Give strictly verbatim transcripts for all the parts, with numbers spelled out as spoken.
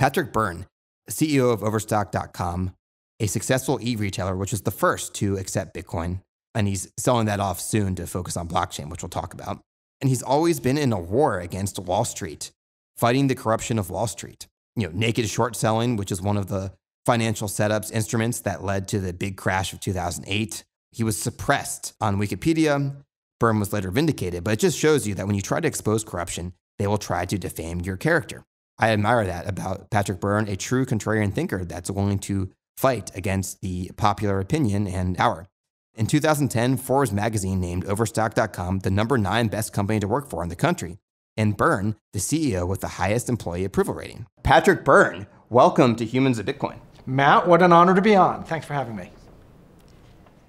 Patrick Byrne, C E O of Overstock dot com, a successful e-retailer, which is the first to accept Bitcoin, and he's selling that off soon to focus on blockchain, which we'll talk about. And he's always been in a war against Wall Street, fighting the corruption of Wall Street. You know, naked short selling, which is one of the financial setups instruments that led to the big crash of two thousand eight. He was suppressed on Wikipedia. Byrne was later vindicated, but it just shows you that when you try to expose corruption, they will try to defame your character. I admire that about Patrick Byrne, a true contrarian thinker that's willing to fight against the popular opinion and power. In two thousand ten, Forbes magazine named Overstock dot com the number nine best company to work for in the country, and Byrne, the C E O with the highest employee approval rating. Patrick Byrne, welcome to Humans of Bitcoin. Matt, what an honor to be on. Thanks for having me.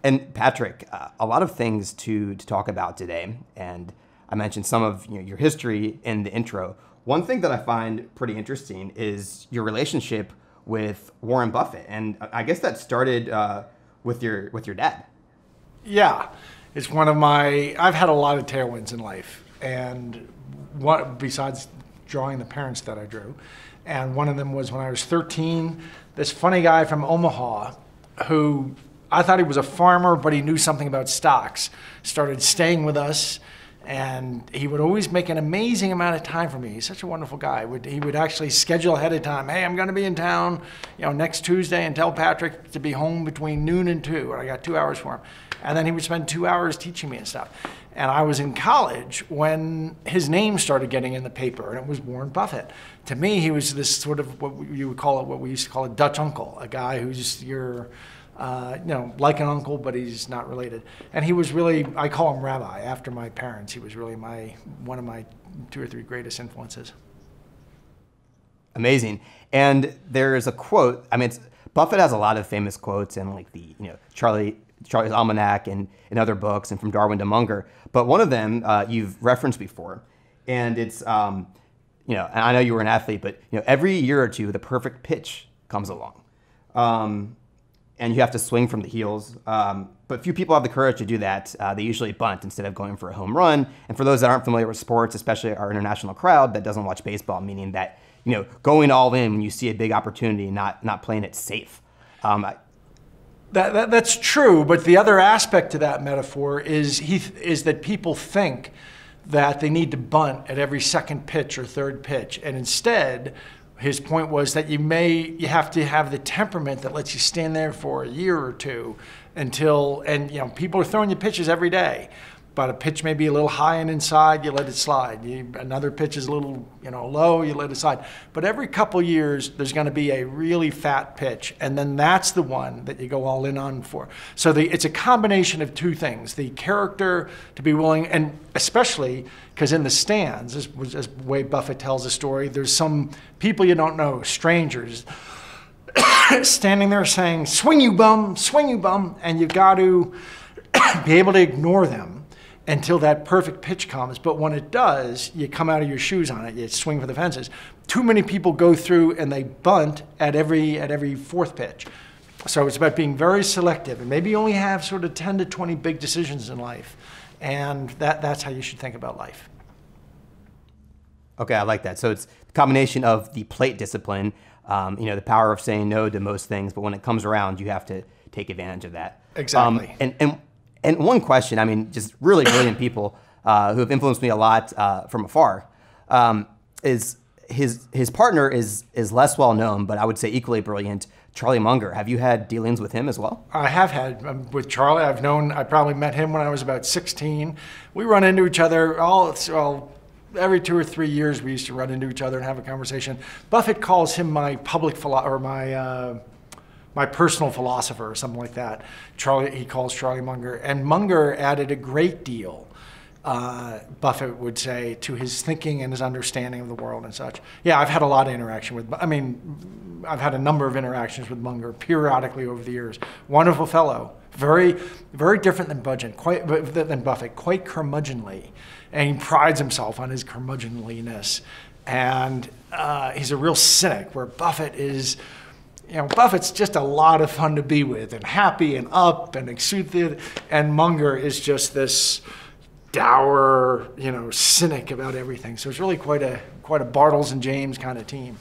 And Patrick, uh, a lot of things to, to talk about today, and I mentioned some of you know, your history in the intro. One thing that I find pretty interesting is your relationship with Warren Buffett, and I guess that started uh, with your with your dad. Yeah, it's one of my. I've had a lot of tailwinds in life, and what besides drawing the parents that I drew, and one of them was when I was thirteen. This funny guy from Omaha, who. I thought he was a farmer, but he knew something about stocks, started staying with us, and he would always make an amazing amount of time for me. He's such a wonderful guy. Would, he would actually schedule ahead of time, hey, I'm gonna be in town you know, next Tuesday and tell Patrick to be home between noon and two, and I got two hours for him. And then he would spend two hours teaching me and stuff. And I was in college when his name started getting in the paper, and it was Warren Buffett. To me, he was this sort of, what you would call it, what we used to call a Dutch uncle, a guy who's your, Uh, you know, like an uncle, but he's not related. And he was really, I call him Rabbi, after my parents. He was really my, one of my two or three greatest influences. Amazing. And there's a quote, I mean, it's, Buffett has a lot of famous quotes in like the, you know, Charlie, Charlie's Almanac and, and other books and from Darwin to Munger. But one of them uh, you've referenced before, and it's, um, you know, and I know you were an athlete, but you know, every year or two, the perfect pitch comes along. Um, and you have to swing from the heels. Um, but few people have the courage to do that. Uh, they usually bunt instead of going for a home run. And for those that aren't familiar with sports, especially our international crowd that doesn't watch baseball, meaning that you know going all in when you see a big opportunity, not not playing it safe. Um, I, that, that, that's true, but the other aspect to that metaphor is, he th is that people think that they need to bunt at every second pitch or third pitch, and instead, his point was that you may, you have to have the temperament that lets you stand there for a year or two until, and you know, people are throwing you pitches every day, but a pitch may be a little high and inside, you let it slide. You, another pitch is a little, you know, low, you let it slide. But every couple years, there's gonna be a really fat pitch, and then that's the one that you go all in on for. So the, it's a combination of two things, the character to be willing, and especially, because in the stands, as, as the way Buffett tells the story, there's some people you don't know, strangers, standing there saying, swing you bum, swing you bum, and you've got to be able to ignore them until that perfect pitch comes. But when it does, you come out of your shoes on it, you swing for the fences. Too many people go through and they bunt at every, at every fourth pitch. So it's about being very selective and maybe you only have sort of ten to twenty big decisions in life. And that, that's how you should think about life. Okay, I like that. So it's a combination of the plate discipline, um, you know, the power of saying no to most things, but when it comes around, you have to take advantage of that. Exactly. Um, and, and, and one question, I mean, just really brilliant people uh, who have influenced me a lot uh, from afar, um, is his, his partner is, is less well known, but I would say equally brilliant, Charlie Munger. Have you had dealings with him as well? I have had um, with Charlie. I've known, I probably met him when I was about sixteen. We run into each other all, all, every two or three years we used to run into each other and have a conversation. Buffett calls him my public philo- or my, uh, my personal philosopher or something like that. Charlie, he calls Charlie Munger. And Munger added a great deal, uh, Buffett would say, to his thinking and his understanding of the world and such. Yeah, I've had a lot of interaction with, I mean, I've had a number of interactions with Munger periodically over the years. Wonderful fellow, very, very different than Budget, quite than Buffett, quite curmudgeonly, and he prides himself on his curmudgeonliness. And uh, he's a real cynic. Where Buffett is, you know, Buffett's just a lot of fun to be with, and happy, and up, and exudative. And Munger is just this dour, you know, cynic about everything. So it's really quite a quite a Bartles and James kind of team.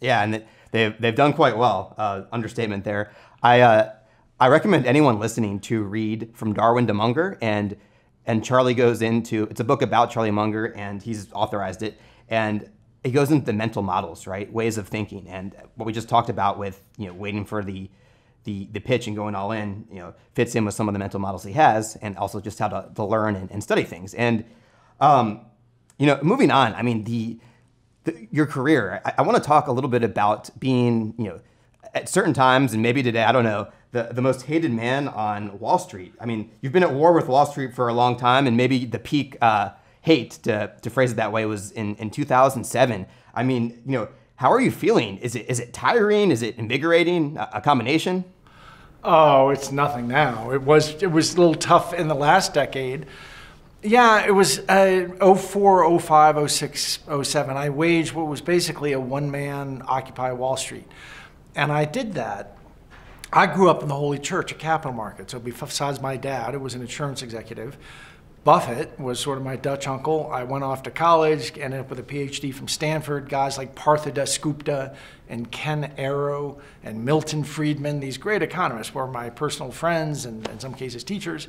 Yeah, and they've, they've done quite well, uh, understatement there. I, uh, I recommend anyone listening to read From Darwin to Munger, and, and Charlie goes into, it's a book about Charlie Munger, and he's authorized it, and it goes into the mental models, right? Ways of thinking, and what we just talked about with, you know, waiting for the, the, the pitch and going all in, you know, fits in with some of the mental models he has, and also just how to, to learn and, and study things. And, um, you know, moving on, I mean, the, the your career, I, I want to talk a little bit about being, you know, at certain times, and maybe today, I don't know, the, the most hated man on Wall Street. I mean, you've been at war with Wall Street for a long time, and maybe the peak uh, hate, to, to phrase it that way, was in, in two thousand seven. I mean, you know, how are you feeling? Is it is it tiring? Is it invigorating? A, a combination? Oh, it's nothing now. It was, it was a little tough in the last decade. Yeah, it was uh, oh four, oh five, oh six, oh seven. I waged what was basically a one-man Occupy Wall Street. And I did that. I grew up in the Holy Church of capital markets. So besides my dad, who was an insurance executive, Buffett was sort of my Dutch uncle. I went off to college, ended up with a PhD from Stanford. Guys like Partha Dasgupta and Ken Arrow and Milton Friedman, these great economists, were my personal friends and in some cases teachers.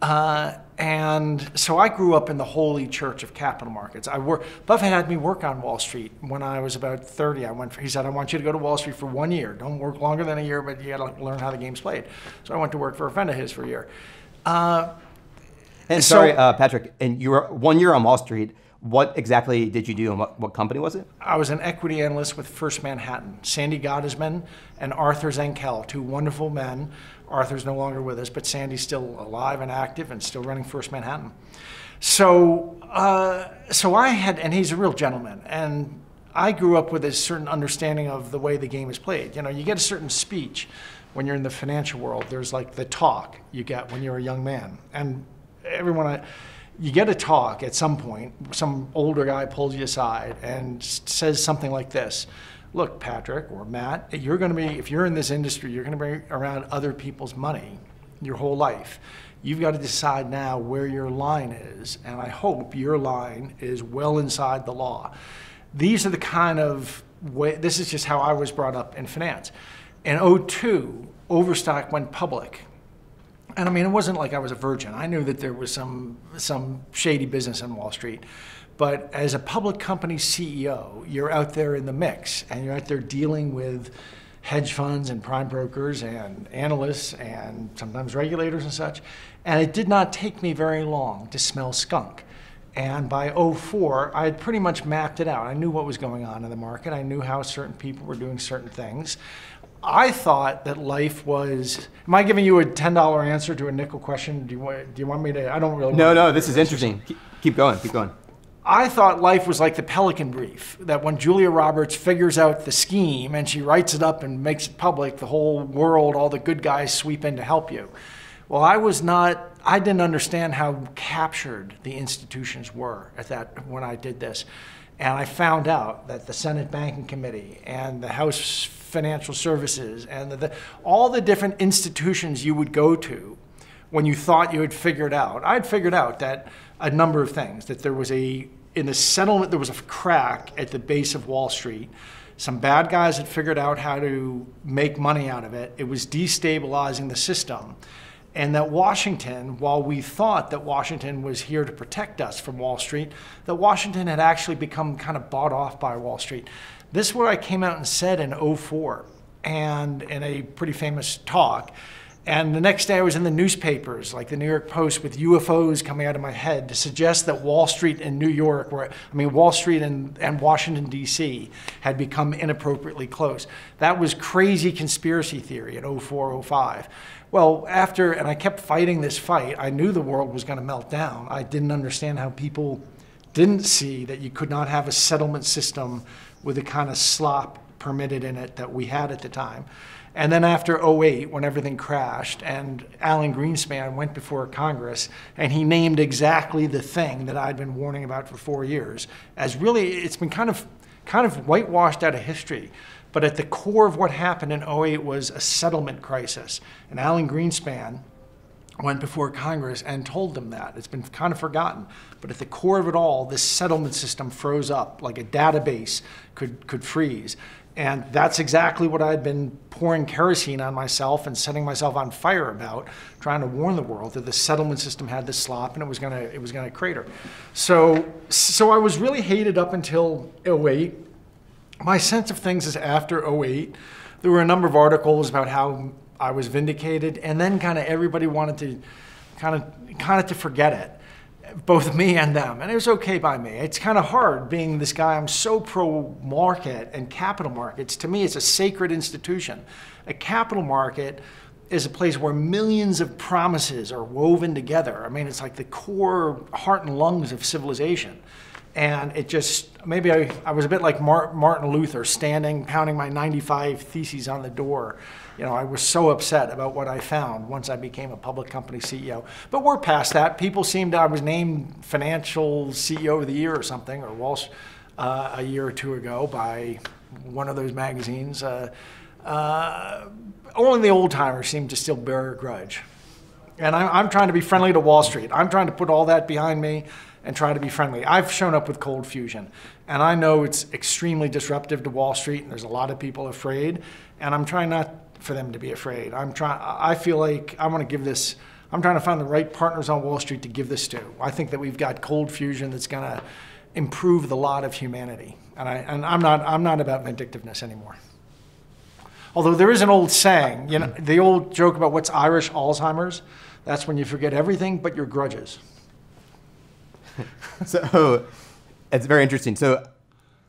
Uh, and so I grew up in the Holy Church of capital markets. I work, Buffett had me work on Wall Street when I was about thirty. I went for, he said, I want you to go to Wall Street for one year. Don't work longer than a year, but you got to learn how the game's played. So I went to work for a friend of his for a year. Uh, and so, sorry, uh, Patrick, and you were one year on Wall Street. What exactly did you do, and what, what company was it? I was an equity analyst with First Manhattan. Sandy Gottesman and Arthur Zankel, two wonderful men. Arthur's no longer with us, but Sandy's still alive and active and still running First Manhattan. So, uh, so I had, and he's a real gentleman, and I grew up with a certain understanding of the way the game is played. You know, you get a certain speech when you're in the financial world. There's like the talk you get when you're a young man, and everyone, I, you get a talk at some point, some older guy pulls you aside and says something like this. Look, Patrick or Matt, you're going to be, if you're in this industry, you're going to be around other people's money your whole life. You've got to decide now where your line is, and I hope your line is well inside the law. These are the kind of way, this is just how I was brought up in finance. In oh two, Overstock went public. And I mean, it wasn't like I was a virgin. I knew that there was some, some shady business on Wall Street. But as a public company C E O, you're out there in the mix, and you're out there dealing with hedge funds and prime brokers and analysts and sometimes regulators and such. And it did not take me very long to smell skunk. And by oh four, I had pretty much mapped it out. I knew what was going on in the market. I knew how certain people were doing certain things. I thought that life was, am I giving you a ten dollar answer to a nickel question? Do you want, do you want me to, I don't really want No, no, this is interesting. Keep, keep going, keep going. I thought life was like the Pelican Brief, that when Julia Roberts figures out the scheme and she writes it up and makes it public, the whole world, all the good guys sweep in to help you. Well, I was not, I didn't understand how captured the institutions were at that, when I did this. And I found out that the Senate Banking Committee and the House Financial Services and the, the, all the different institutions you would go to when you thought you had figured out, I had figured out that a number of things, that there was a, in the settlement, there was a crack at the base of Wall Street. Some bad guys had figured out how to make money out of it. It was destabilizing the system. And that Washington, while we thought that Washington was here to protect us from Wall Street, that Washington had actually become kind of bought off by Wall Street. This is what I came out and said in oh four, and in a pretty famous talk. And the next day I was in the newspapers, like the New York Post, with U F Os coming out of my head to suggest that Wall Street and New York were, I mean, Wall Street and, and Washington, D C had become inappropriately close. That was crazy conspiracy theory in oh four, oh five. Well, after, and I kept fighting this fight, I knew the world was going to melt down. I didn't understand how people didn't see that you could not have a settlement system with the kind of slop permitted in it that we had at the time. And then after oh eight, when everything crashed, and Alan Greenspan went before Congress, and he named exactly the thing that I'd been warning about for four years, as really, it's been kind of, kind of whitewashed out of history. But at the core of what happened in oh eight was a settlement crisis. And Alan Greenspan went before Congress and told them that. It's been kind of forgotten. But at the core of it all, this settlement system froze up, like a database could, could freeze. And that's exactly what I'd been pouring kerosene on myself and setting myself on fire about, trying to warn the world that the settlement system had this slop and it was gonna, it was gonna crater. So, so I was really hated up until oh eight. My sense of things is after oh eight, there were a number of articles about how I was vindicated, and then kind of everybody wanted to kind of kind of to forget it, both me and them. And it was okay by me. It's kind of hard being this guy. I'm so pro market and capital markets. To me, it's a sacred institution. A capital market is a place where millions of promises are woven together. I mean, it's like the core heart and lungs of civilization. And it just, maybe I, I was a bit like Martin Luther, standing, pounding my ninety-five theses on the door. You know, I was so upset about what I found once I became a public company C E O. But we're past that. People seemed, I was named financial C E O of the year or something, or Walsh uh, a year or two ago by one of those magazines. Uh, uh, only the old timers seem to still bear a grudge. And I, I'm trying to be friendly to Wall Street. I'm trying to put all that behind me and try to be friendly. I've shown up with cold fusion, and I know it's extremely disruptive to Wall Street, and there's a lot of people afraid, and I'm trying not for them to be afraid. I'm trying, I feel like I want to give this, I'm trying to find the right partners on Wall Street to give this to. I think that we've got cold fusion that's going to improve the lot of humanity, and, I, and I'm, not, I'm not about vindictiveness anymore. Although there is an old saying, you know, the old joke about what's Irish Alzheimer's, that's when you forget everything but your grudges. So it's very interesting. So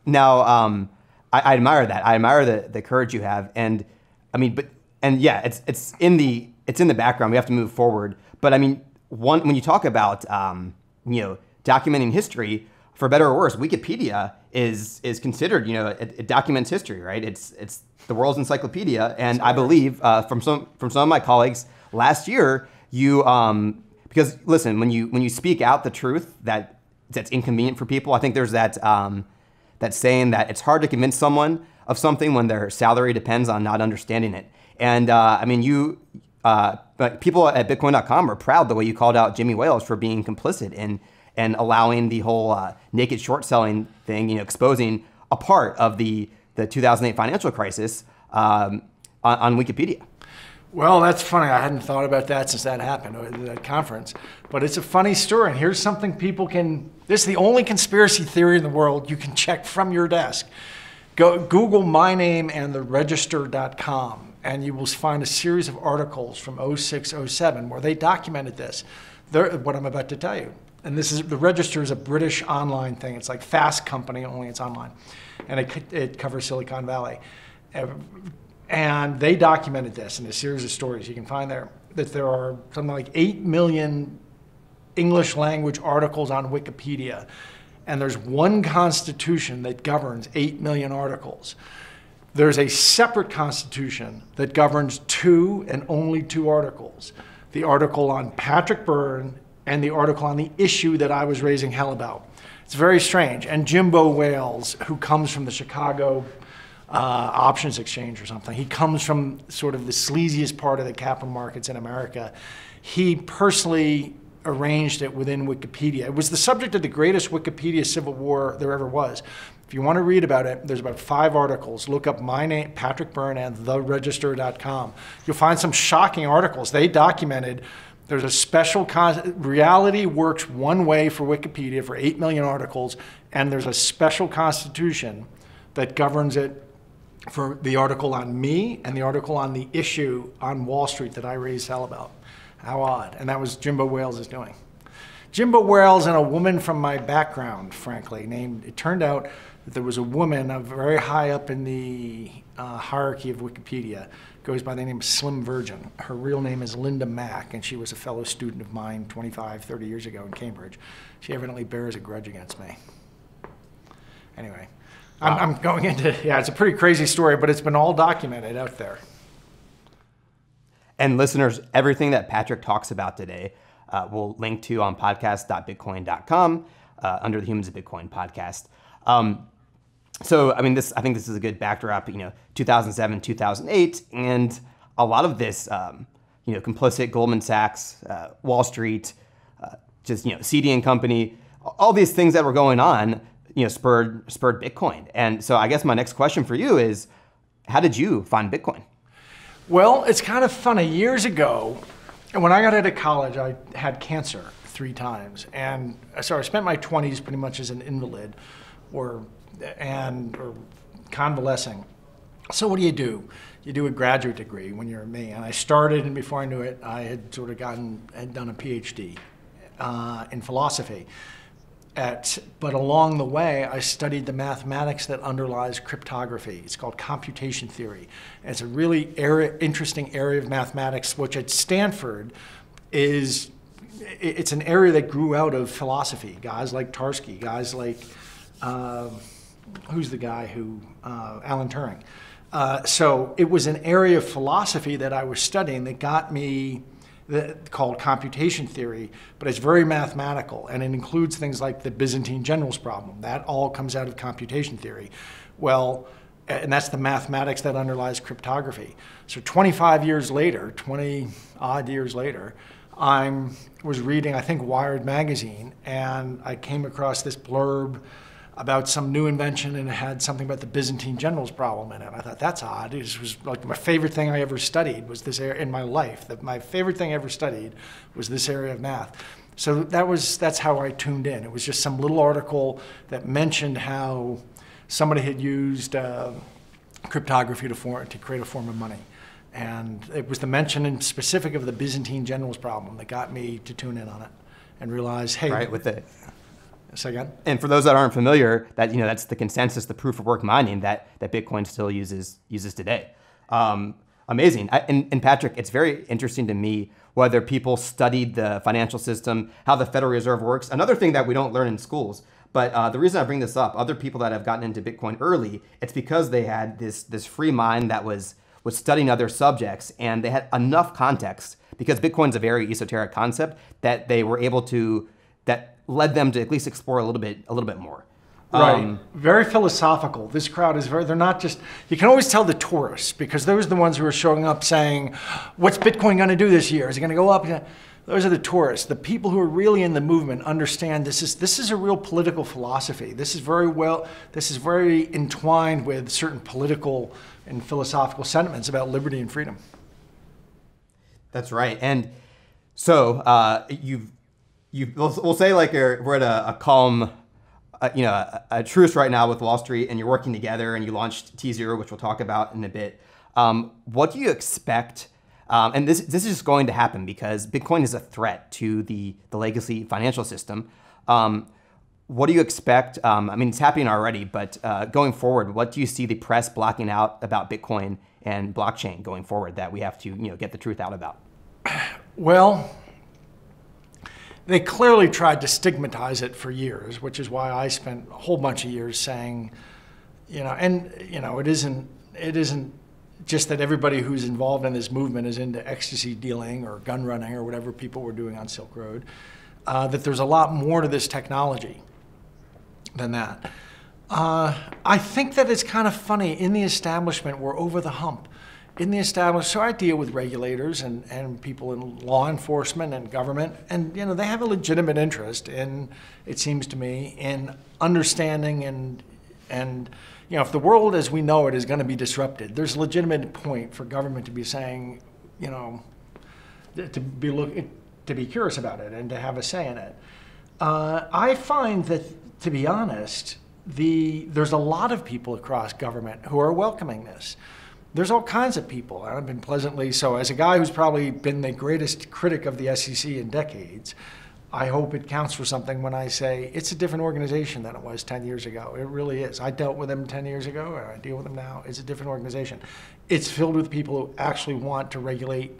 now um, I, I admire that. I admire the, the courage you have. And I mean, but and yeah, it's it's in the it's in the background. We have to move forward. But I mean, one when you talk about um, you know documenting history, for better or worse, Wikipedia is is considered you know it, it documents history, right? It's it's the world's encyclopedia. And I believe uh, from some from some of my colleagues last year, you. Um, Because listen, when you when you speak out the truth that that's inconvenient for people, I think there's that um, that saying that it's hard to convince someone of something when their salary depends on not understanding it. And uh, I mean, you uh, but people at Bitcoin dot com are proud the way you called out Jimmy Wales for being complicit in and allowing the whole uh, naked short selling thing, you know, exposing a part of the the two thousand eight financial crisis um, on, on Wikipedia. Well, that's funny. I hadn't thought about that since that happened, or that conference. But it's a funny story, and here's something people can, this is the only conspiracy theory in the world you can check from your desk. Go Google my name and The Register dot com, and you will find a series of articles from oh six, oh seven where they documented this, They're, what I'm about to tell you. And this is, The Register is a British online thing. It's like Fast Company, only it's online. And it, it covers Silicon Valley. Uh, And they documented this in a series of stories you can find there, that there are something like eight million English language articles on Wikipedia. And there's one constitution that governs eight million articles. There's a separate constitution that governs two and only two articles, the article on Patrick Byrne and the article on the issue that I was raising hell about. It's very strange. And Jimbo Wales, who comes from the Chicago Uh, options exchange or something. He comes from sort of the sleaziest part of the capital markets in America. He personally arranged it within Wikipedia. It was the subject of the greatest Wikipedia civil war there ever was. If you want to read about it, there's about five articles. Look up my name, Patrick Byrne, and the register dot com. You'll find some shocking articles. They documented there's a special, reality works one way for Wikipedia for eight million articles, and there's a special constitution that governs it for the article on me and the article on the issue on Wall Street that I raised hell about. How odd. And that was Jimbo Wales is doing. Jimbo Wales and a woman from my background, frankly, named, it turned out that there was a woman uh, very high up in the uh, hierarchy of Wikipedia, goes by the name of Slim Virgin. Her real name is Linda Mack, and she was a fellow student of mine twenty-five, thirty years ago in Cambridge. She evidently bears a grudge against me. Anyway. Wow. I'm, I'm going into, yeah, it's a pretty crazy story, but it's been all documented out there. And listeners, everything that Patrick talks about today, uh, we'll link to on podcast dot bitcoin dot com uh, under the Humans of Bitcoin podcast. Um, so, I mean, this I think this is a good backdrop, you know, two thousand seven, two thousand eight, and a lot of this, um, you know, complicit, Goldman Sachs, uh, Wall Street, uh, just, you know, C D and Company, all these things that were going on, you know, spurred spurred Bitcoin. And so I guess my next question for you is, how did you find Bitcoin? Well, it's kind of funny. Years ago, when I got out of college, I had cancer three times. And so I spent my twenties pretty much as an invalid or, and, or convalescing. So what do you do? You do a graduate degree when you're me. And I started, and before I knew it, I had sort of gotten, had done a PhD uh, in philosophy. At, but along the way, I studied the mathematics that underlies cryptography. It's called computation theory. And it's a really area, interesting area of mathematics, which at Stanford is, it's an area that grew out of philosophy. Guys like Tarski, guys like, uh, who's the guy who, uh, Alan Turing. Uh, so it was an area of philosophy that I was studying that got me, that, called computation theory, but it's very mathematical, and it includes things like the Byzantine generals problem. That all comes out of computation theory. Well, and that's the mathematics that underlies cryptography. So twenty-five years later, twenty odd years later, I was reading, I think, Wired magazine, and I came across this blurb about some new invention, and it had something about the Byzantine generals problem in it. I thought, that's odd. It was like my favorite thing I ever studied was this area in my life. That my favorite thing I ever studied was this area of math. So that was, that's how I tuned in. It was just some little article that mentioned how somebody had used uh, cryptography to, form, to create a form of money. And it was the mention in specific of the Byzantine generals problem that got me to tune in on it and realize, hey. Right, with the Say again? And for those that aren't familiar, that, you know, that's the consensus, the proof of work mining that that Bitcoin still uses uses today. Um, amazing. I, and, and Patrick, it's very interesting to me whether people studied the financial system, how the Federal Reserve works. Another thing that we don't learn in schools. But uh, the reason I bring this up, other people that have gotten into Bitcoin early, it's because they had this this free mind that was was studying other subjects, and they had enough context because Bitcoin's a very esoteric concept that they were able to that. led them to at least explore a little bit, a little bit more. Right, um, very philosophical. This crowd is very, they're not just, you can always tell the tourists, because those are the ones who are showing up saying, what's Bitcoin gonna do this year? Is it gonna go up? Those are the tourists. The people who are really in the movement understand this is, this is a real political philosophy. This is very well, this is very entwined with certain political and philosophical sentiments about liberty and freedom. That's right, and so uh, you've, You, we'll, we'll say like you're, we're at a, a calm, uh, you know, a, a truce right now with Wall Street, and you're working together, and you launched T zero, which we'll talk about in a bit. Um, what do you expect? Um, and this this is just going to happen because Bitcoin is a threat to the the legacy financial system. Um, what do you expect? Um, I mean, it's happening already, but uh, going forward, what do you see the press blocking out about Bitcoin and blockchain going forward that we have to, you know, get the truth out about? Well. They clearly tried to stigmatize it for years, which is why I spent a whole bunch of years saying, you know, and you know, it isn't, it isn't just that everybody who's involved in this movement is into ecstasy dealing or gun running or whatever people were doing on Silk Road, uh, that there's a lot more to this technology than that. Uh, I think that it's kind of funny, in the establishment, we're over the hump. In the established, so I deal with regulators and, and people in law enforcement and government, and you know, they have a legitimate interest in, it seems to me, in understanding and, and you know, if the world as we know it is gonna be disrupted, there's a legitimate point for government to be saying, you know, to be, look, to be curious about it and to have a say in it. Uh, I find that, to be honest, the, there's a lot of people across government who are welcoming this. There's all kinds of people, and I've been pleasantly so. As a guy who's probably been the greatest critic of the S E C in decades, I hope it counts for something when I say it's a different organization than it was ten years ago. It really is. I dealt with them ten years ago, and I deal with them now. It's a different organization. It's filled with people who actually want to regulate.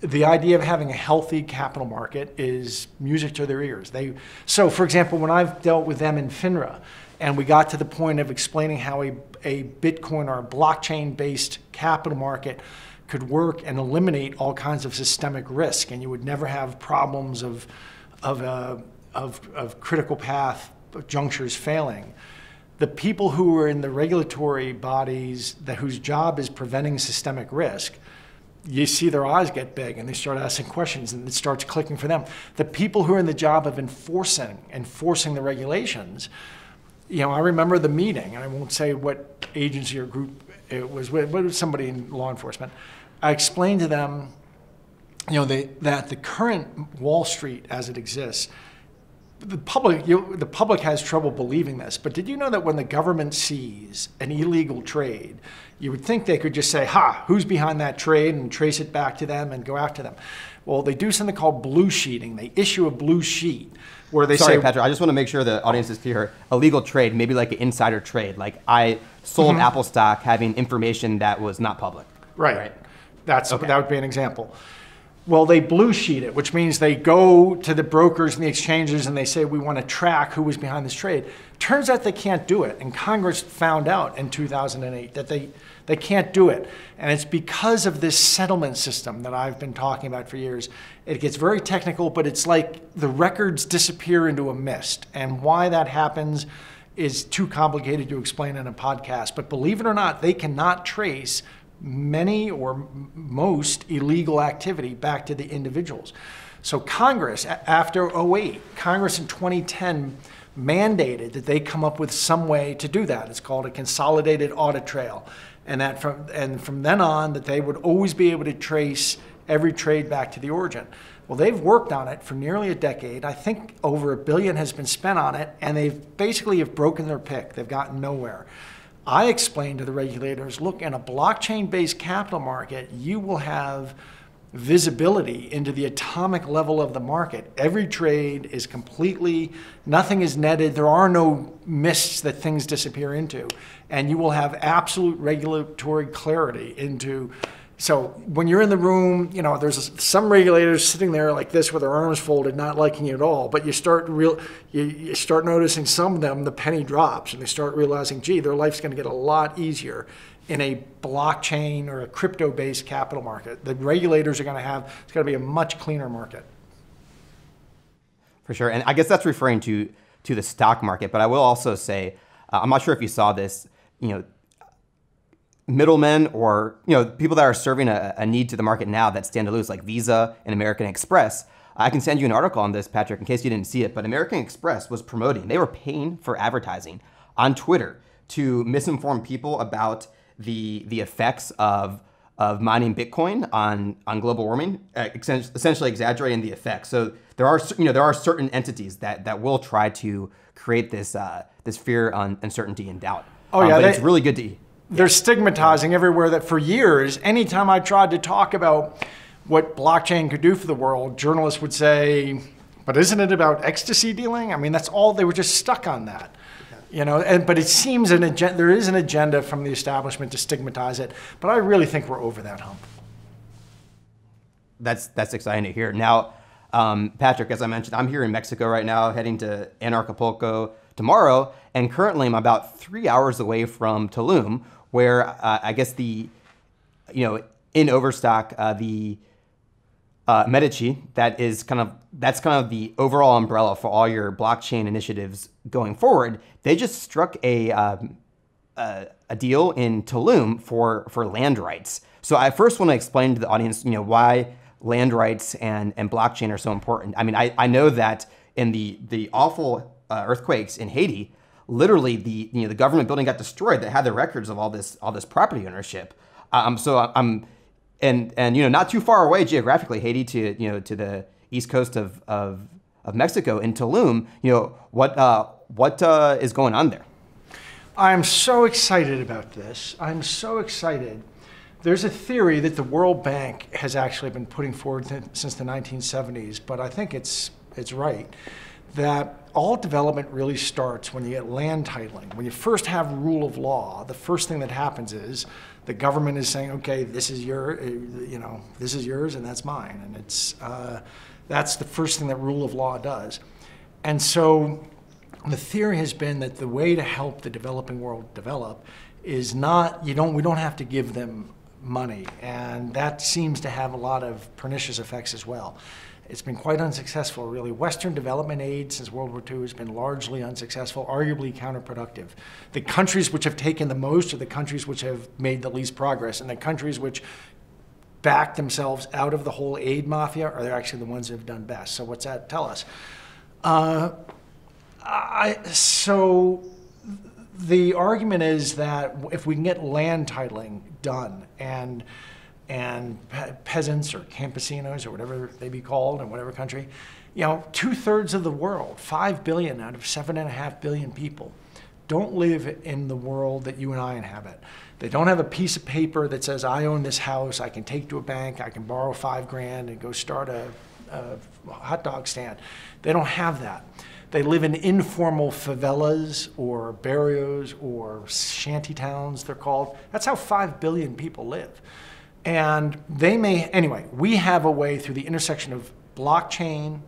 The idea of having a healthy capital market is music to their ears. They, so, for example, when I've dealt with them in FINRA, and we got to the point of explaining how a, a Bitcoin or a blockchain-based capital market could work and eliminate all kinds of systemic risk, and you would never have problems of, of, uh, of, of critical path junctures failing. The people who are in the regulatory bodies that, whose job is preventing systemic risk you see their eyes get big and they start asking questions and it starts clicking for them. The people who are in the job of enforcing, enforcing the regulations, you know, I remember the meeting, and I won't say what agency or group it was with, but it was somebody in law enforcement. I explained to them, you know, they, that the current Wall Street as it exists, the public, you, the public has trouble believing this, but did you know that when the government sees an illegal trade, you would think they could just say, ha, who's behind that trade, and trace it back to them and go after them. Well, they do something called blue sheeting. They issue a blue sheet where they Sorry, say- Sorry, Patrick, I just want to make sure the audience is clear. Illegal trade, maybe like an insider trade. Like I sold mm-hmm. Apple stock having information that was not public. Right, right. That's, okay. That would be an example. Well, they blue sheet it, which means they go to the brokers and the exchanges and they say, we want to track who was behind this trade. Turns out they can't do it. And Congress found out in two thousand eight that they, they can't do it. And it's because of this settlement system that I've been talking about for years. It gets very technical, but it's like the records disappear into a mist. And why that happens is too complicated to explain in a podcast. But believe it or not, they cannot trace many or most illegal activity back to the individuals. So Congress, after oh eight, Congress in twenty ten mandated that they come up with some way to do that. It's called a consolidated audit trail. And, that from, and from then on, that they would always be able to trace every trade back to the origin. Well, they've worked on it for nearly a decade. I think over a billion has been spent on it, and they've basically have broken their pick. They've gotten nowhere. I explained to the regulators, look, in a blockchain-based capital market, you will have visibility into the atomic level of the market. Every trade is completely, nothing is netted. There are no mists that things disappear into. And you will have absolute regulatory clarity into, so when you're in the room, you know, there's some regulators sitting there like this with their arms folded, not liking you at all, but you start real, you, you start noticing some of them, the penny drops, and they start realizing, gee, their life's going to get a lot easier in a blockchain or a crypto-based capital market. The regulators are going to have, it's going to be a much cleaner market. For sure, and I guess that's referring to, to the stock market, but I will also say, uh, I'm not sure if you saw this, you know, middlemen or you know people that are serving a, a need to the market now that stand to lose, like Visa and American Express. I can send you an article on this, Patrick, in case you didn't see it, but American Express was promoting, they were paying for advertising on Twitter to misinform people about the the effects of of mining Bitcoin on on global warming, essentially exaggerating the effects. So there are you know there are certain entities that that will try to create this uh, this fear, uncertainty, and doubt. Oh yeah, um, but they, it's really good to. They're stigmatizing everywhere that for years, anytime I tried to talk about what blockchain could do for the world, journalists would say, but isn't it about ecstasy dealing? I mean, that's all, they were just stuck on that. You know, and, but it seems an agenda, there is an agenda from the establishment to stigmatize it, but I really think we're over that hump. That's, that's exciting to hear. Now, um, Patrick, as I mentioned, I'm here in Mexico right now, heading to Anarcapulco tomorrow, and currently I'm about three hours away from Tulum, where uh, I guess the, you know, in Overstock, uh, the uh, Medici, that is kind of, that's kind of the overall umbrella for all your blockchain initiatives going forward. They just struck a um, a, a deal in Tulum for for land rights. So I first want to explain to the audience, you know, why land rights and and blockchain are so important. I mean, I I know that in the the awful uh, earthquakes in Haiti, literally the you know the government building got destroyed that had the records of all this all this property ownership. Um, so I'm and and you know not too far away geographically, Haiti to you know to the east coast of of, of Mexico in Tulum. You know what uh, what uh, is going on there? I'm so excited about this. I'm so excited. There's a theory that the World Bank has actually been putting forward th since the nineteen seventies, but I think it's it's right that. All development really starts when you get land titling. When you first have rule of law, the first thing that happens is the government is saying, okay, this is your, you know, this is yours and that's mine. And it's, uh, that's the first thing that rule of law does. And so the theory has been that the way to help the developing world develop is not, you don't, we don't have to give them money. And that seems to have a lot of pernicious effects as well. It's been quite unsuccessful, really. Western development aid since World War Two has been largely unsuccessful, arguably counterproductive. The countries which have taken the most are the countries which have made the least progress, and the countries which backed themselves out of the whole aid mafia are actually the ones that have done best. So what's that tell us? Uh, I, so the argument is that if we can get land titling done and and pe peasants or campesinos or whatever they be called in whatever country, you know, two-thirds of the world, five billion out of seven and a half billion people, don't live in the world that you and I inhabit. They don't have a piece of paper that says, I own this house, I can take to a bank, I can borrow five grand and go start a, a hot dog stand. They don't have that. They live in informal favelas or barrios or shanty towns, they're called. That's how five billion people live. And they may, anyway, we have a way through the intersection of blockchain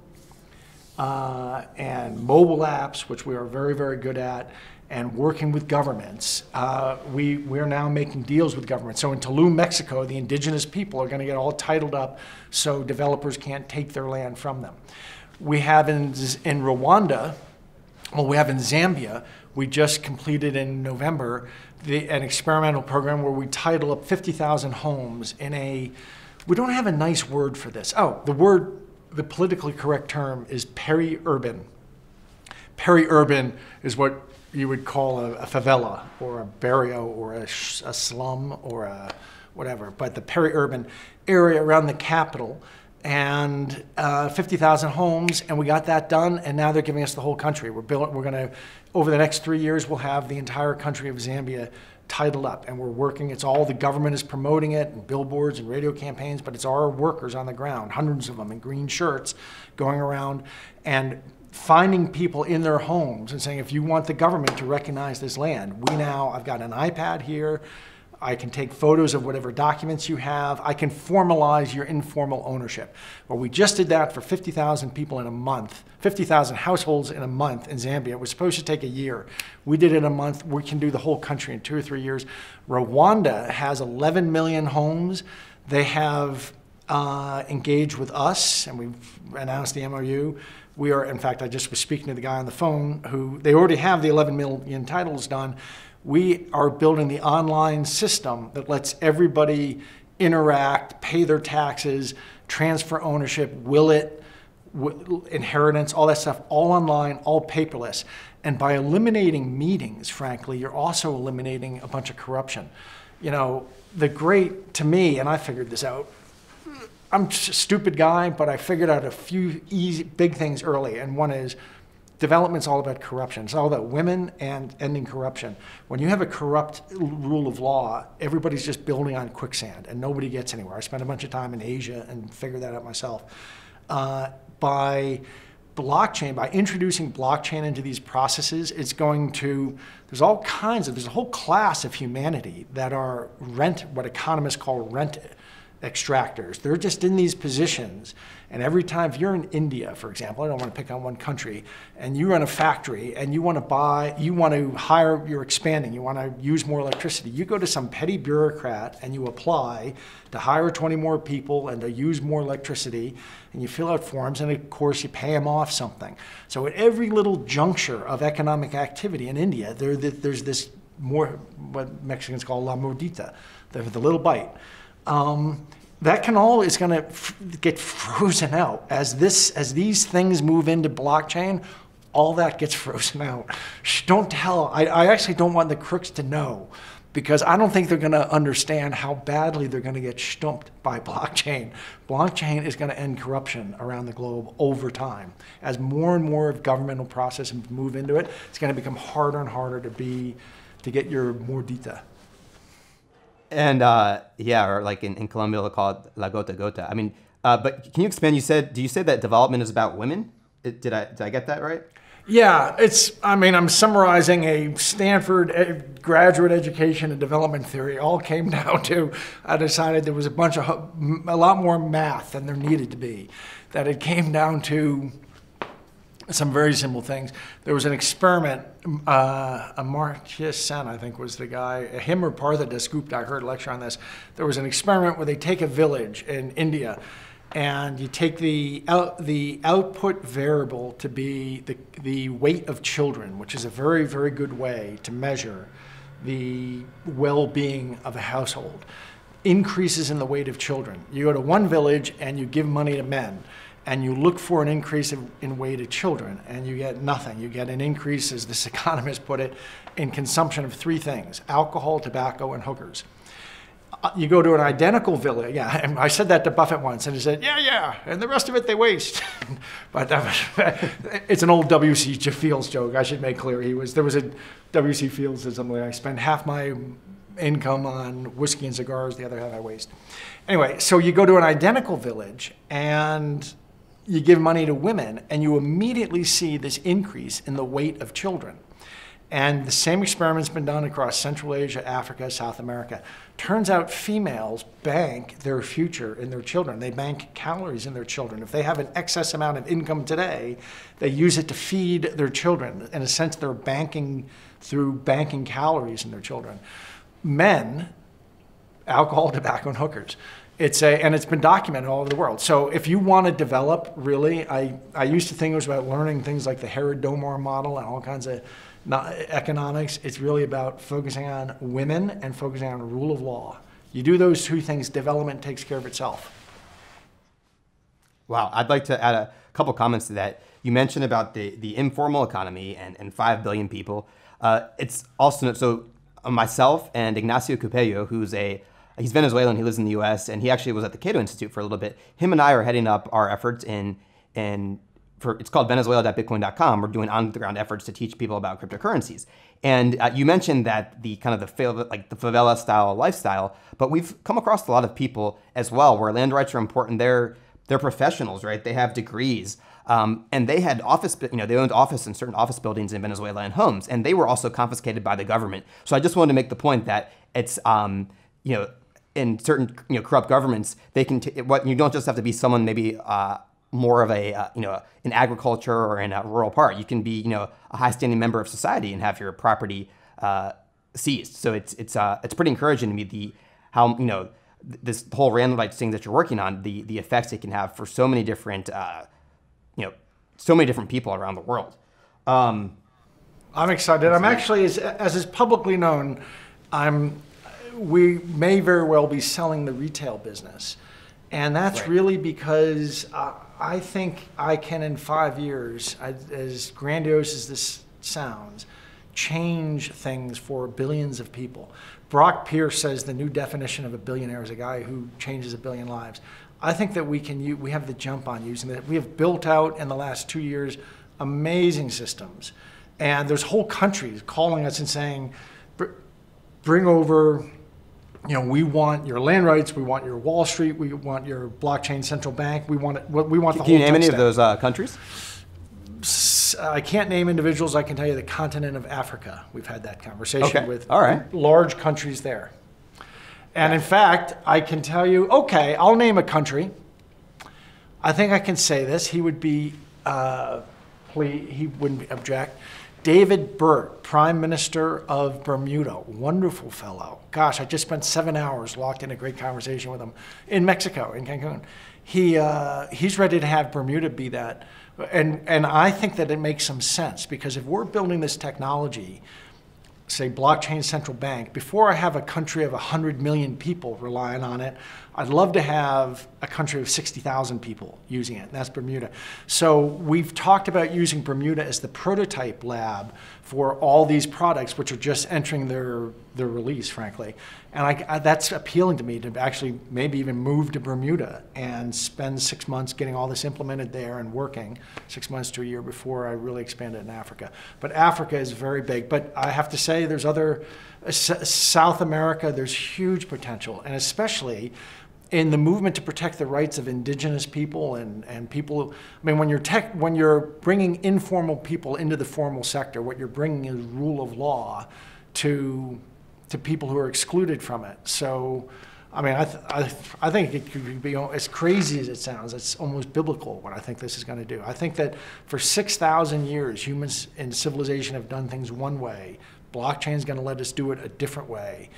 uh, and mobile apps, which we are very, very good at, and working with governments. Uh, we, we're now making deals with governments. So in Tulum, Mexico, the indigenous people are going to get all titled up so developers can't take their land from them. We have in, in Rwanda, well, we have in Zambia, we just completed in November the, an experimental program where we title up fifty thousand homes in a, we don't have a nice word for this. Oh, the word, the politically correct term is peri-urban. Peri-urban is what you would call a, a favela or a barrio or a, sh a slum or a whatever, but the peri-urban area around the capital, and uh, fifty thousand homes, and we got that done, and now they're giving us the whole country. We're building, we're gonna, over the next three years, we'll have the entire country of Zambia titled up, and we're working, it's all, the government is promoting it, and billboards and radio campaigns, but it's our workers on the ground, hundreds of them in green shirts, going around and finding people in their homes and saying, if you want the government to recognize this land, we now, I've got an iPad here, I can take photos of whatever documents you have. I can formalize your informal ownership. Well, we just did that for fifty thousand people in a month, fifty thousand households in a month in Zambia. It was supposed to take a year. We did it in a month. We can do the whole country in two or three years. Rwanda has eleven million homes. They have uh, engaged with us, and we've announced the M O U. We are, in fact, I just was speaking to the guy on the phone who, they already have the eleven million titles done. We are building the online system that lets everybody interact, pay their taxes, transfer ownership, will it, inheritance, all that stuff, all online, all paperless. And by eliminating meetings, frankly, you're also eliminating a bunch of corruption. You know, the great, to me, and I figured this out, I'm just a stupid guy, but I figured out a few easy, big things early, and one is, development's all about corruption. It's all about women and ending corruption. When you have a corrupt rule of law, everybody's just building on quicksand and nobody gets anywhere. I spent a bunch of time in Asia and figured that out myself. Uh, by blockchain, by introducing blockchain into these processes, it's going to, there's all kinds of, there's a whole class of humanity that are rent, what economists call rent extractors. They're just in these positions. And every time, if you're in India, for example, I don't want to pick on one country, and you run a factory and you want to buy, you want to hire, you're expanding, you want to use more electricity, you go to some petty bureaucrat and you apply to hire twenty more people and to use more electricity, and you fill out forms, and of course you pay them off something. So at every little juncture of economic activity in India, there, there's this more, what Mexicans call la mordita, the, the little bite. Um, that can all is going to get frozen out as this as these things move into blockchain. All that gets frozen out. Shh, don't tell. I, I actually don't want the crooks to know, because I don't think they're going to understand how badly they're going to get stumped by blockchain. Blockchain is going to end corruption around the globe over time. As more and more of governmental processes move into it, it's going to become harder and harder to be to get your mordita. And uh, yeah, or like in, in Colombia, they'll call it la gota gota. I mean, uh, but can you expand? You said, do you say that development is about women? It, did I did I get that right? Yeah, it's. I mean, I'm summarizing a Stanford graduate education and development theory. All came down to I decided there was a bunch of a lot more math than there needed to be. That it came down to some very simple things. There was an experiment, uh, Amartya Sen, I think was the guy, him or Partha Dasgupta, I heard a lecture on this. There was an experiment where they take a village in India and you take the, out, the output variable to be the, the weight of children, which is a very, very good way to measure the well-being of a household. increases in the weight of children. You go to one village and you give money to men, and you look for an increase in weight of children, and you get nothing. You get an increase, as this economist put it, in consumption of three things: alcohol, tobacco, and hookers. You go to an identical village, yeah, and I said that to Buffett once, and he said, yeah, yeah, and the rest of it they waste. But um, it's an old W C Fields joke, I should make clear. He was, there was a W C Fields or something, I spend half my income on whiskey and cigars, the other half I waste. Anyway, so you go to an identical village, and you give money to women, and you immediately see this increase in the weight of children. And the same experiment's been done across Central Asia, Africa, South America. Turns out females bank their future in their children. They bank calories in their children. If they have an excess amount of income today, they use it to feed their children. In a sense, they're banking through banking calories in their children. Men, alcohol, tobacco, and hookers. It's a, and it's been documented all over the world. So if you want to develop, really, I, I used to think it was about learning things like the Harrod-Domar model and all kinds of not economics. It's really about focusing on women and focusing on rule of law. You do those two things, development takes care of itself. Wow, I'd like to add a couple comments to that. You mentioned about the, the informal economy and, and five billion people. Uh, it's also, so myself and Ignacio Cupello, who's a He's Venezuelan, he lives in the U S, and he actually was at the Cato Institute for a little bit. Him and I are heading up our efforts in, in for, it's called Venezuela dot bitcoin dot com. We're doing on-the-ground efforts to teach people about cryptocurrencies. And uh, you mentioned that the kind of the, fav like the favela-style lifestyle, but we've come across a lot of people as well where land rights are important. They're, they're professionals, right? They have degrees. Um, and they had office, you know, they owned office in certain office buildings in Venezuela and homes, and they were also confiscated by the government. So I just wanted to make the point that it's, um, you know, in certain you know corrupt governments, they can t what you don't just have to be someone maybe uh, more of a uh, you know in agriculture or in a rural part. You can be you know a high standing member of society and have your property uh, seized. So it's it's uh, it's pretty encouraging to me the how you know this whole land rights thing that you're working on, the the effects it can have for so many different uh, you know so many different people around the world. Um, I'm excited. I'm actually as as is publicly known, I'm. We may very well be selling the retail business. And that's right. Really because uh, I think I can, in five years, I, as grandiose as this sounds, change things for billions of people. Brock Pierce says the new definition of a billionaire is a guy who changes a billion lives. I think that we can use, we have the jump on using that. We have built out in the last two years amazing systems. And there's whole countries calling us and saying, bring over, you know, we want your land rights, we want your Wall Street, we want your blockchain central bank, we want it, we want the whole. Can you name any of those uh, countries? I can't name individuals, I can tell you the continent of Africa. We've had that conversation okay. with All right. large countries there. And in fact, I can tell you, okay, I'll name a country. I think I can say this, he would be, uh, please, he wouldn't object. David Burt, Prime Minister of Bermuda, wonderful fellow. Gosh, I just spent seven hours locked in a great conversation with him in Mexico, in Cancun. He, uh, he's ready to have Bermuda be that. And, and I think that it makes some sense because if we're building this technology, say blockchain central bank, before I have a country of one hundred million people relying on it, I'd love to have a country of sixty thousand people using it, and that's Bermuda. So we've talked about using Bermuda as the prototype lab for all these products, which are just entering their, their release, frankly. And I, I, that's appealing to me to actually maybe even move to Bermuda and spend six months getting all this implemented there and working, six months to a year before I really expand it in Africa. But Africa is very big. But I have to say there's other, uh, S- South America, there's huge potential, and especially in the movement to protect the rights of indigenous people and, and people, I mean, when you're, tech, when you're bringing informal people into the formal sector, what you're bringing is rule of law to, to people who are excluded from it. So, I mean, I, th I, th I think it could be, as crazy as it sounds, it's almost biblical what I think this is going to do. I think that for six thousand years, humans in civilization have done things one way. Blockchain is going to let us do it a different way.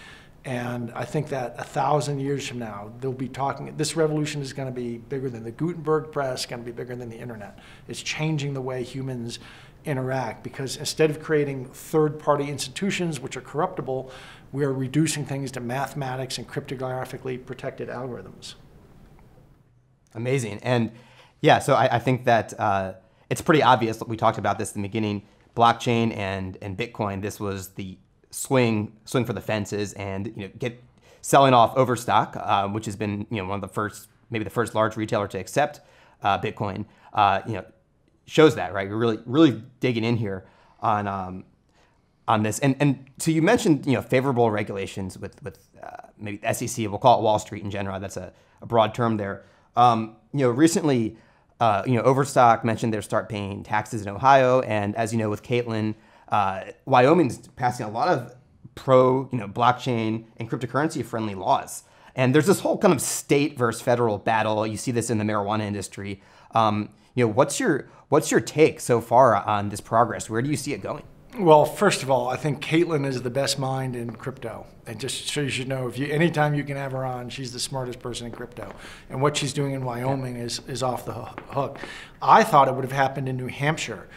And I think that a thousand years from now, they'll be talking, this revolution is going to be bigger than the Gutenberg press, going to be bigger than the internet. It's changing the way humans interact, because instead of creating third-party institutions which are corruptible, we are reducing things to mathematics and cryptographically protected algorithms. Amazing. And yeah, so I, I think that uh, it's pretty obvious. We talked about this in the beginning, blockchain and, and Bitcoin, this was the swing swing for the fences, and you know, get selling off Overstock, uh, which has been you know one of the first, maybe the first large retailer to accept uh, Bitcoin, uh, you know, shows that, right? We're really really digging in here on um, on this. And and so you mentioned you know favorable regulations with with uh, maybe the S E C. We'll call it Wall Street in general. That's a, a broad term there. Um, you know, recently, uh, you know, Overstock mentioned they'll start paying taxes in Ohio, and as you know, with Caitlin, uh, Wyoming's passing a lot of pro, you know, blockchain and cryptocurrency friendly laws. And there's this whole kind of state versus federal battle. You see this in the marijuana industry. Um, you know, what's your what's your take so far on this progress? Where do you see it going? Well, first of all, I think Caitlin is the best mind in crypto. And just so you should know, if you, anytime you can have her on, she's the smartest person in crypto. And what she's doing in Wyoming yeah. is, is off the hook. I thought it would have happened in New Hampshire,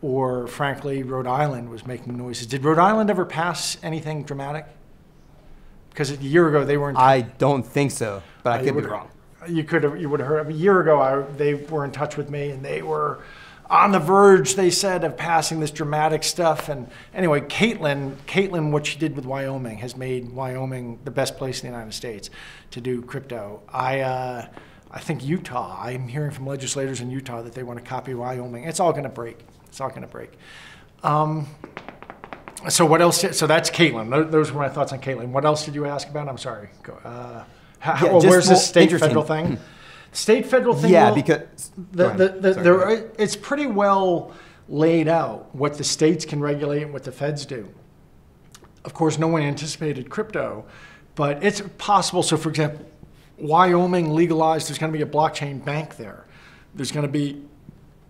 or frankly, Rhode Island was making noises. Did Rhode Island ever pass anything dramatic? Because a year ago, they weren't. I don't think so, but I could be wrong. You could have, you would have heard, a year ago, I, they were in touch with me, and they were on the verge, they said, of passing this dramatic stuff. And anyway, Caitlin, Caitlin, what she did with Wyoming has made Wyoming the best place in the United States to do crypto. I, uh, I think Utah, I'm hearing from legislators in Utah that they want to copy Wyoming. It's all going to break. It's all going to break. Um, so what else? So that's Caitlin. Those were my thoughts on Caitlin. What else did you ask about? I'm sorry. Go, uh, how, yeah, well, where's this state federal thing? State federal thing. Yeah, will, because the, the, the, sorry, there, it's pretty well laid out what the states can regulate and what the feds do. Of course, no one anticipated crypto, but it's possible. So, for example, Wyoming legalized. There's going to be a blockchain bank there. There's going to be.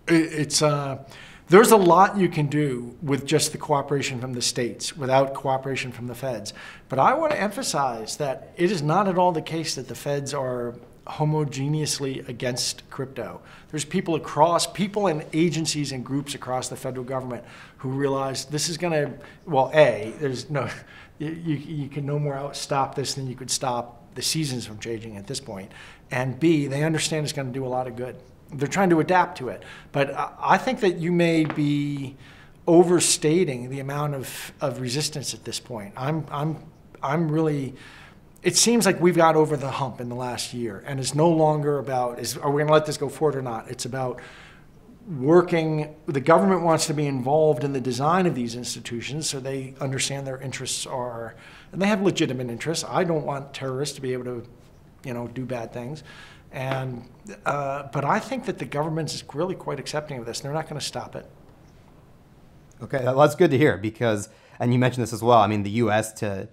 It's. Uh, There's a lot you can do with just the cooperation from the states without cooperation from the feds. But I want to emphasize that it is not at all the case that the feds are homogeneously against crypto. There's people across, people and agencies and groups across the federal government who realize this is going to, well, A, there's no, you, you can no more out stop this than you could stop the seasons from changing at this point. And B, they understand it's going to do a lot of good. They're trying to adapt to it. But I think that you may be overstating the amount of, of resistance at this point. I'm, I'm, I'm really, it seems like we've got over the hump in the last year, and it's no longer about, is, are we going to let this go forward or not? It's about working, the government wants to be involved in the design of these institutions so they understand their interests are, and they have legitimate interests. I don't want terrorists to be able to, you know, do bad things. And, uh, but I think that the government is really quite accepting of this. They're not going to stop it. Okay, well, that's good to hear, because, and you mentioned this as well, I mean, the U S to,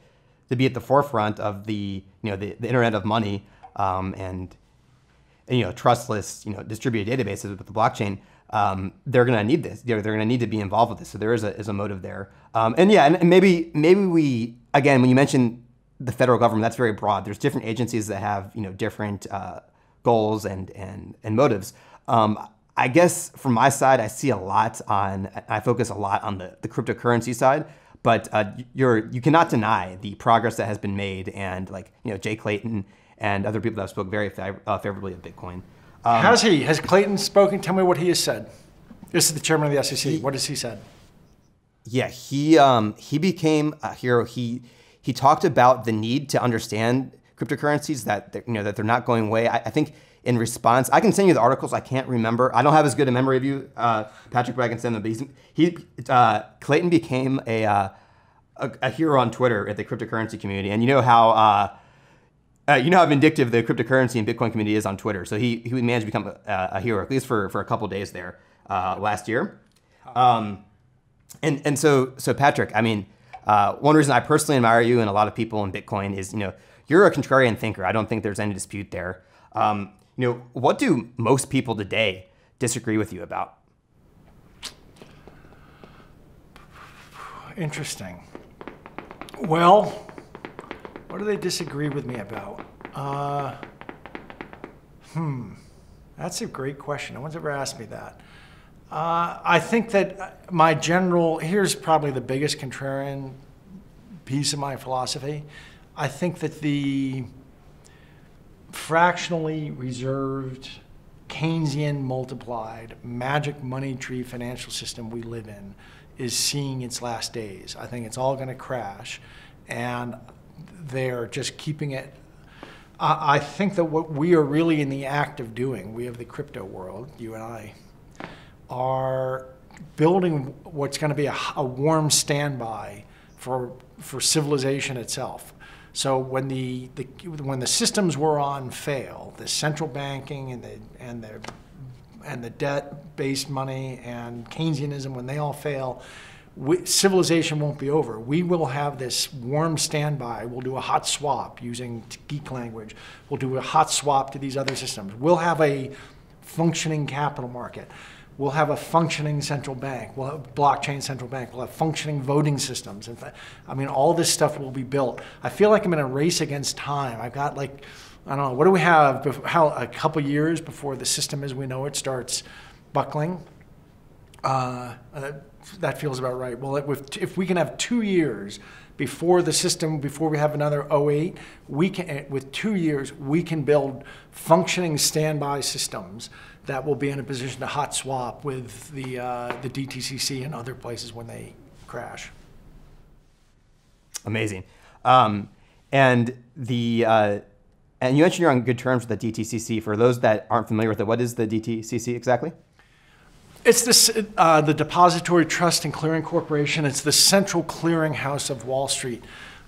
to be at the forefront of the, you know, the, the internet of money um, and, and, you know, trustless, you know, distributed databases with the blockchain, um, they're going to need this. They're, they're going to need to be involved with this. So there is a, is a motive there. Um, and yeah, and maybe, maybe we, again, when you mentioned the federal government, that's very broad. There's different agencies that have, you know, different, uh, goals and, and, and motives. Um, I guess from my side, I see a lot on, I focus a lot on the, the cryptocurrency side, but uh, you're, you cannot deny the progress that has been made. And like, you know, Jay Clayton and other people that have spoke very fav uh, favorably of Bitcoin. Um, How's he? Has Clayton spoken? Tell me what he has said. This is the chairman of the S E C. He, what has he said? Yeah, he, um, he became a hero. He, he talked about the need to understand cryptocurrencies, that you know that they're not going away. I, I think in response, I can send you the articles. I can't remember. I don't have as good a memory of you, uh, Patrick, but I can send them. But he, uh, Clayton became a, uh, a a hero on Twitter at the cryptocurrency community, and you know how uh, uh, you know how vindictive the cryptocurrency and Bitcoin community is on Twitter. So he he managed to become a, a hero at least for for a couple of days there uh, last year, um, and and so so Patrick, I mean, uh, one reason I personally admire you and a lot of people in Bitcoin is you know. You're a contrarian thinker. I don't think there's any dispute there. Um, you know, what do most people today disagree with you about? Interesting. Well, what do they disagree with me about? Uh, hmm, that's a great question. No one's ever asked me that. Uh, I think that my general, here's probably the biggest contrarian piece of my philosophy. I think that the fractionally reserved, Keynesian multiplied, magic money tree financial system we live in is seeing its last days. I think it's all going to crash, and they're just keeping it. I, I think that what we are really in the act of doing, we of the crypto world, you and I, are building what's going to be a, a warm standby for for civilization itself. So when the, the when the systems we're on fail, the central banking and the and the and the debt-based money and Keynesianism, when they all fail, we, civilization won't be over. We will have this warm standby. We'll do a hot swap, using geek language. We'll do a hot swap to these other systems. We'll have a functioning capital market. We'll have a functioning central bank. We'll have blockchain central bank. We'll have functioning voting systems. In fact, I mean, all this stuff will be built. I feel like I'm in a race against time. I've got like, I don't know, what do we have? Before, how a couple years before the system as we know it starts buckling. Uh, uh, that feels about right. Well, if, if we can have two years before the system, before we have another oh eight, we can, with two years, we can build functioning standby systems that will be in a position to hot swap with the uh, the D T C C and other places when they crash. Amazing, um, and the uh, and you mentioned you're on good terms with the D T C C. For those that aren't familiar with it, what is the D T C C exactly? It's this, uh, the Depository Trust and Clearing Corporation. It's the central clearinghouse of Wall Street.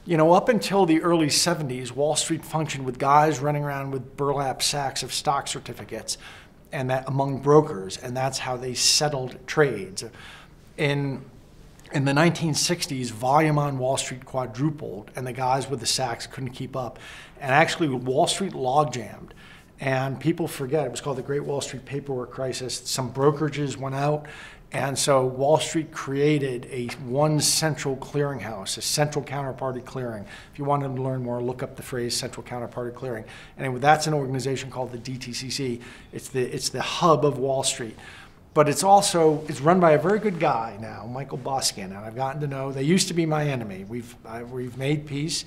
You know, up until the early seventies, Wall Street functioned with guys running around with burlap sacks of stock certificates, and that among brokers, and that's how they settled trades. In, in the nineteen sixties, volume on Wall Street quadrupled, and the guys with the sacks couldn't keep up. And actually, Wall Street log jammed. And people forget, it was called the Great Wall Street Paperwork Crisis. Some brokerages went out, and so Wall Street created a one central clearinghouse, a central counterparty clearing. If you wanted to learn more, look up the phrase central counterparty clearing. And that's an organization called the D T C C. It's the, it's the hub of Wall Street. But it's also, it's run by a very good guy now, Michael Boskin, and I've gotten to know, they used to be my enemy. We've, I, we've made peace.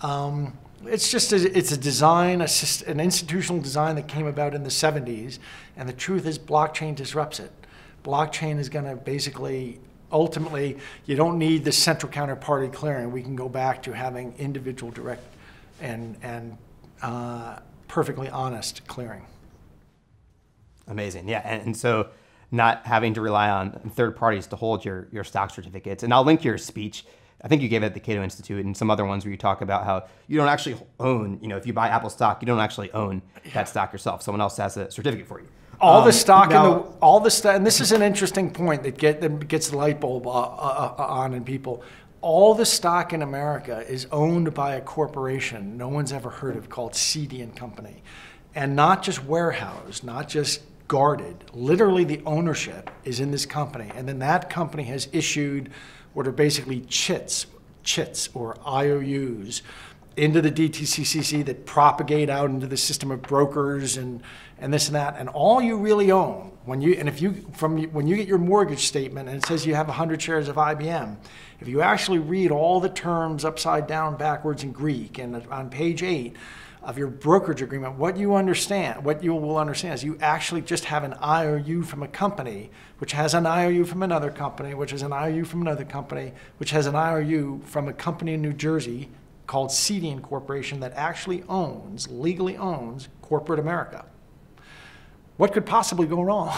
Um, It's just a, it's a design, a, an institutional design that came about in the seventies, and the truth is blockchain disrupts it. Blockchain is going to basically, ultimately, you don't need the central counterparty clearing. We can go back to having individual direct and, and uh, perfectly honest clearing. Amazing, yeah, and, and so not having to rely on third parties to hold your, your stock certificates. And I'll link your speech. I think you gave it at the Cato Institute and some other ones where you talk about how you don't actually own, you know, if you buy Apple stock, you don't actually own yeah. that stock yourself. Someone else has a certificate for you. All um, the stock now, in the, all the stuff, and this is an interesting point that, get, that gets the light bulb uh, uh, on in people. All the stock in America is owned by a corporation no one's ever heard of called C D and Company. And not just warehoused, not just guarded. Literally the ownership is in this company. And then that company has issued what are basically chits, chits or I O Us into the D T C C that propagate out into the system of brokers and, and this and that. And all you really own, when you, and if you, from, when you get your mortgage statement and it says you have one hundred shares of I B M, if you actually read all the terms upside down, backwards in Greek, and on page eight of your brokerage agreement, what you understand, what you will understand is you actually just have an I O U from a company, which has an I O U from another company, which has an I O U from another company, which has an I O U from a company in New Jersey called C D Incorporation that actually owns, legally owns, corporate America. What could possibly go wrong?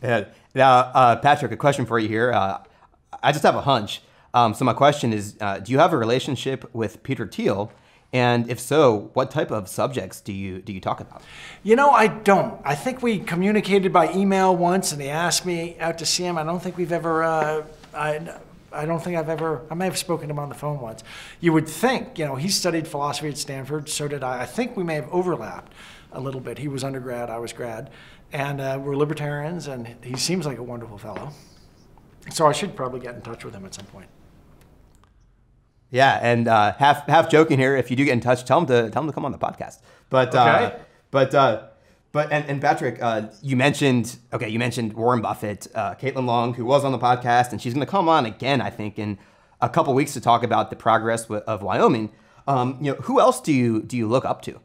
Yeah. Now, uh, Patrick, a question for you here. Uh, I just have a hunch. Um, so my question is, uh, do you have a relationship with Peter Thiel? And if so, what type of subjects do you do you talk about? You know, I don't. I think we communicated by email once, and they asked me out to see him. I don't think we've ever. Uh, I I don't think I've ever. I may have spoken to him on the phone once. You would think, you know, he studied philosophy at Stanford. So did I. I think we may have overlapped a little bit. He was undergrad. I was grad, and uh, we're libertarians. And he seems like a wonderful fellow. So I should probably get in touch with him at some point. Yeah, and uh, half half joking here. If you do get in touch, tell them to tell them to come on the podcast. But okay. uh, But uh, but and, and Patrick, uh, you mentioned okay, you mentioned Warren Buffett, uh, Caitlin Long, who was on the podcast, and she's going to come on again, I think, in a couple weeks to talk about the progress of Wyoming. Um, you know, who else do you do you look up to?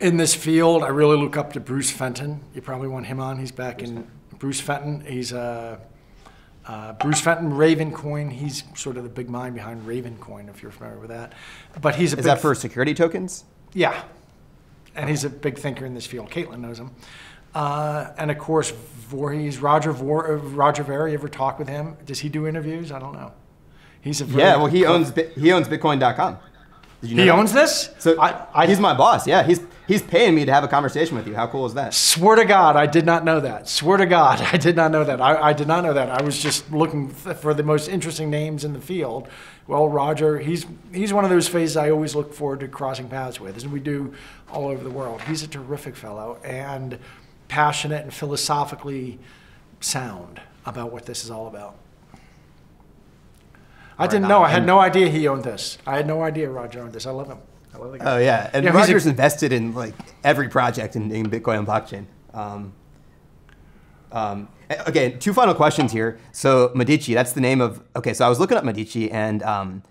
In this field, I really look up to Bruce Fenton. You probably want him on. He's back Bruce in Fenton. Bruce Fenton. He's uh, uh, Bruce Fenton, Ravencoin. He's sort of the big mind behind Ravencoin, if you're familiar with that. But he's a is big that for security tokens? Yeah, and okay. He's a big thinker in this field. Caitlin knows him, uh, and of course, Voorhees, Roger Ver. Roger Ver. You ever talk with him? Does he do interviews? I don't know. He's a yeah. Well, he owns he owns Bitcoin dot com. Did you know he that? owns this? So I, I, he's my boss. Yeah, he's he's paying me to have a conversation with you. How cool is that? Swear to God, I did not know that. Swear to God, I did not know that. I, I did not know that. I was just looking for the most interesting names in the field. Well, Roger, he's he's one of those faces I always look forward to crossing paths with, as we do all over the world. He's a terrific fellow and passionate and philosophically sound about what this is all about. I didn't know. I had no idea he owned this. I had no idea Roger owned this. I love him. I love the guy. Oh, yeah. And yeah, Roger's a, invested in like every project in, in Bitcoin and blockchain. Um, um, okay, two final questions here. So Medici, that's the name of, okay, so I was looking up Medici and, um,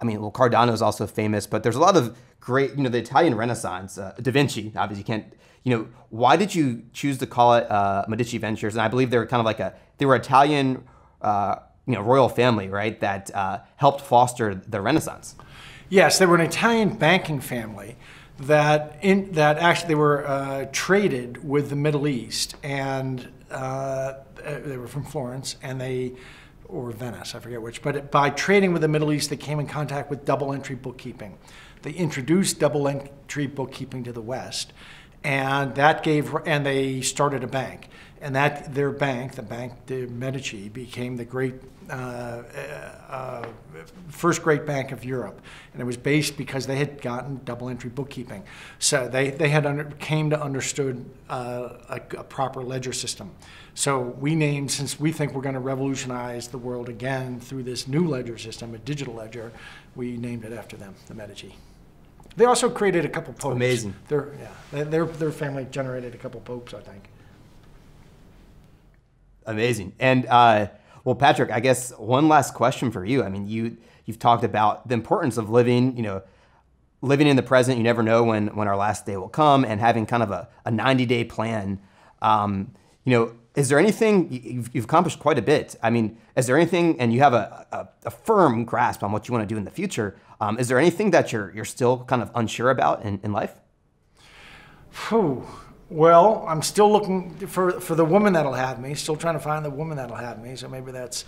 I mean, well, Cardano is also famous, but there's a lot of great, you know, the Italian Renaissance, uh, Da Vinci, obviously you can't, you know, why did you choose to call it uh, Medici Ventures? And I believe they were kind of like a, they were Italian, uh, you know, royal family, right, that uh, helped foster the Renaissance. Yes, they were an Italian banking family that in, that actually they were uh, traded with the Middle East, and uh, they were from Florence and they, or Venice, I forget which, but it, by trading with the Middle East, they came in contact with double entry bookkeeping. They introduced double entry bookkeeping to the West, and that gave, and they started a bank. And that their bank, the Bank de Medici, became the great, uh, uh, first great bank of Europe. And it was based because they had gotten double entry bookkeeping. So they, they had under, came to understood uh, a, a proper ledger system. So we named, since we think we're gonna revolutionize the world again through this new ledger system, a digital ledger, we named it after them, the Medici. They also created a couple popes. Amazing. Their, yeah, their, their family generated a couple popes, I think. Amazing. And uh, well, Patrick, I guess one last question for you. I mean, you, you've talked about the importance of living, you know, living in the present. You never know when, when our last day will come, and having kind of a, a ninety day plan. Um, you know, is there anything you've, you've accomplished quite a bit? I mean, is there anything, and you have a, a, a firm grasp on what you want to do in the future. Um, is there anything that you're, you're still kind of unsure about in, in life? Whew. Well, I'm still looking for, for the woman that'll have me, still trying to find the woman that'll have me, so maybe that's,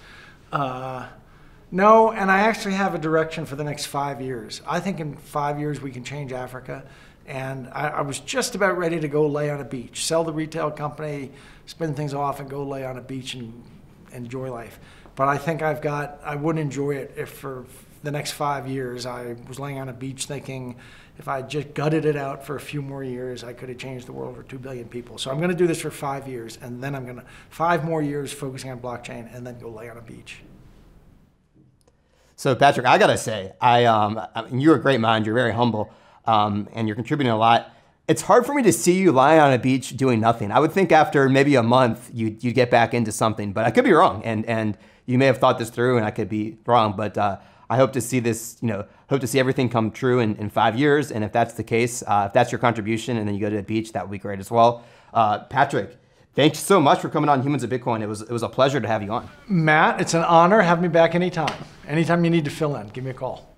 uh, no, and I actually have a direction for the next five years. I think in five years we can change Africa, and I, I was just about ready to go lay on a beach, sell the retail company, spin things off and go lay on a beach and enjoy life. But I think I've got, I wouldn't enjoy it if for the next five years I was laying on a beach thinking, if I just gutted it out for a few more years, I could have changed the world for two billion people. So I'm going to do this for five years, and then I'm going to five more years focusing on blockchain, and then go lay on a beach. So Patrick, I gotta say, I, um, I mean, you're a great mind. You're very humble, um, and you're contributing a lot. It's hard for me to see you lying on a beach doing nothing. I would think after maybe a month you'd you'd get back into something, but I could be wrong, and and you may have thought this through, and I could be wrong, but. Uh, I hope to see this, you know, hope to see everything come true in, in five years. And if that's the case, uh, if that's your contribution and then you go to the beach, that would be great as well. Uh, Patrick, thanks so much for coming on Humans of Bitcoin. It was, it was a pleasure to have you on. Matt, it's an honor. Have me back anytime. Anytime you need to fill in, give me a call.